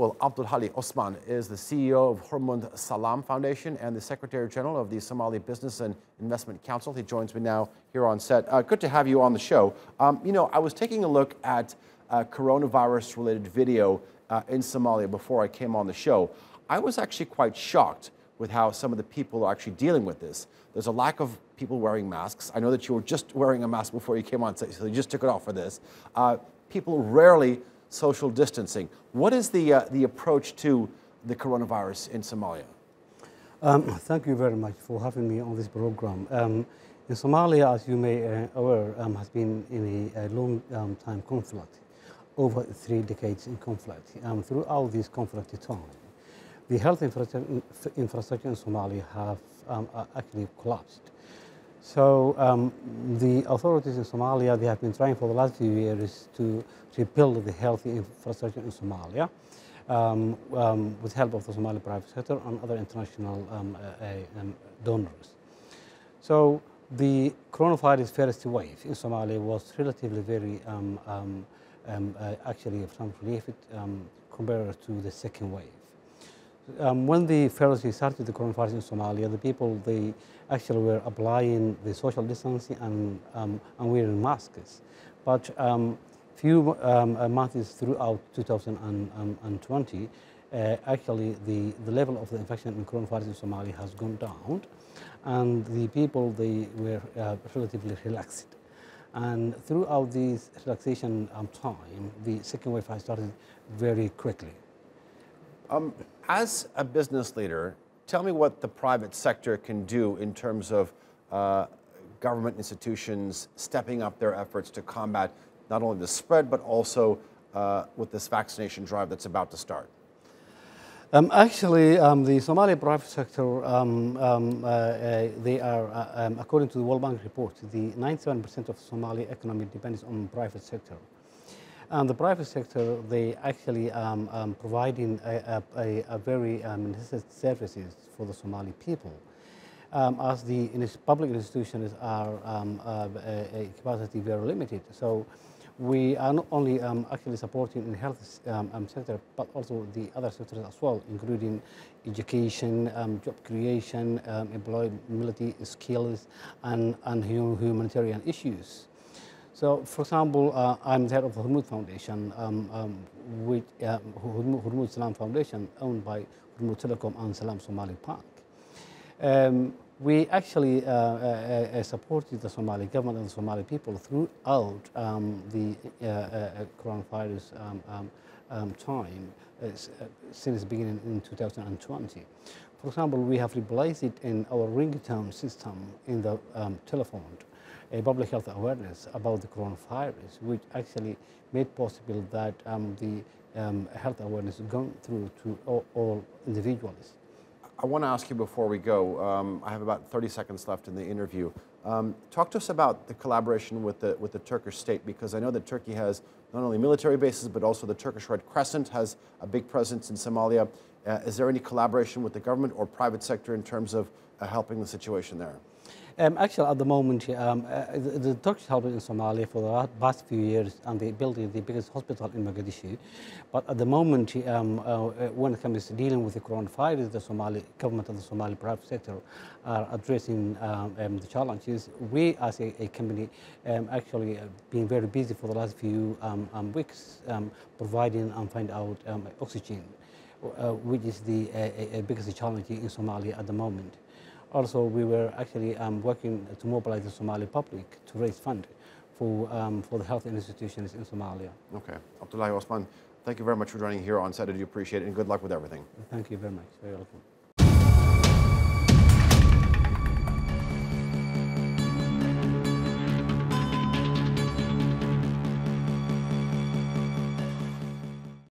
Well, Abdullahi Osman is the CEO of Hormuud Salaam Foundation and the Secretary General of the Somali Business and Investment Council. He joins me now here on set. Good to have you on the show. You know, I was taking a look at coronavirus-related video in Somalia before I came on the show. I was actually quite shocked with how some of the people are actually dealing with this. There's a lack of people wearing masks. I know that you were just wearing a mask before you came on, so you just took it off for this. People rarely social distancing. What is the approach to the coronavirus in Somalia? Thank you very much for having me on this program. In Somalia, as you may aware, has been in a long time conflict, over 3 decades in conflict. Throughout this conflict time, the health infrastructure in Somalia have actually collapsed. So the authorities in Somalia, they have been trying for the last few years to rebuild the health infrastructure in Somalia with help of the Somali private sector and other international donors. So the coronavirus first wave in Somalia was relatively very, actually some relief compared to the second wave. When the first started the coronavirus in Somalia, the people, they actually were applying the social distancing and wearing masks. But few months throughout 2020, actually the level of the infection in coronavirus in Somalia has gone down, and the people, they were relatively relaxed. And throughout this relaxation time, the second wave has started very quickly. As a business leader, tell me what the private sector can do in terms of government institutions stepping up their efforts to combat not only the spread, but also with this vaccination drive that's about to start. The Somali private sector, they are, according to the World Bank report, the 97% of Somali economy depends on the private sector. And the private sector, they actually providing a very necessary services for the Somali people. As the public institutions are capacity very limited, so we are not only actually supporting in health sector, but also the other sectors as well, including education, job creation, employability, skills, and humanitarian issues. So, for example, I'm the head of the Hormuud Foundation, which Hormuud Salaam Foundation, owned by Hormuud Telecom and Salaam Somali Park. We actually supported the Somali government and the Somali people throughout the coronavirus time since beginning in 2020. For example, we have replaced it in our ringtone system in the telephone, a public health awareness about the coronavirus, which actually made possible that the health awareness gone through to all individuals. I want to ask you before we go, I have about 30 seconds left in the interview. Talk to us about the collaboration with the Turkish state, because I know that Turkey has not only military bases, but also the Turkish Red Crescent has a big presence in Somalia. Is there any collaboration with the government or private sector in terms of helping the situation there? Actually, at the moment, the Turkish help in Somalia for the past few years, and they built the biggest hospital in Mogadishu. But at the moment, when it comes to dealing with the coronavirus, the Somali government and the Somali private sector are addressing the challenges. We, as a company, actually have been very busy for the last few weeks, providing and find out oxygen, which is the biggest challenge in Somalia at the moment. Also, we were actually working to mobilize the Somali public to raise funds for the health institutions in Somalia. Okay. Abdullahi Osman, thank you very much for joining here on Saturday. I do appreciate it, and good luck with everything. Thank you very much. Very welcome.